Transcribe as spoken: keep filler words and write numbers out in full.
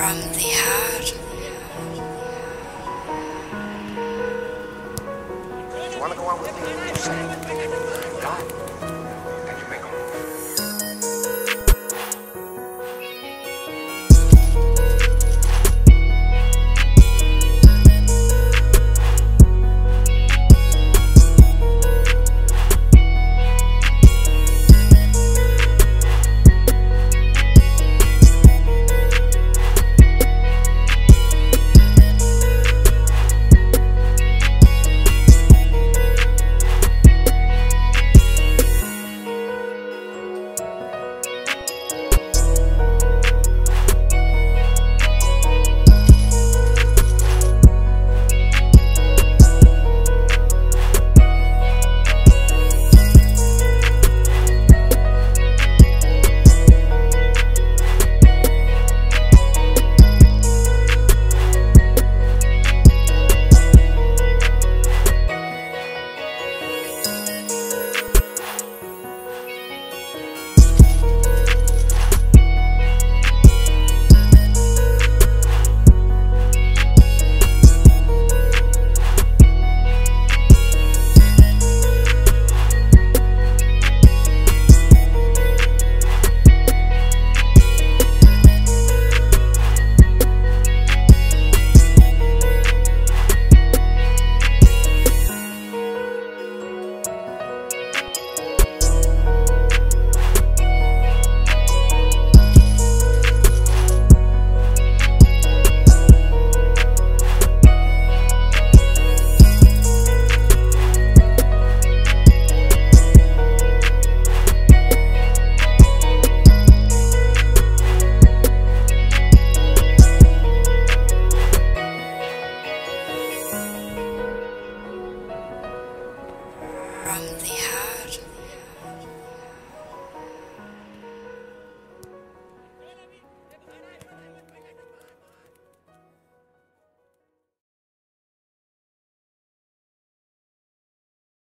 from the heart. You wanna go on with me?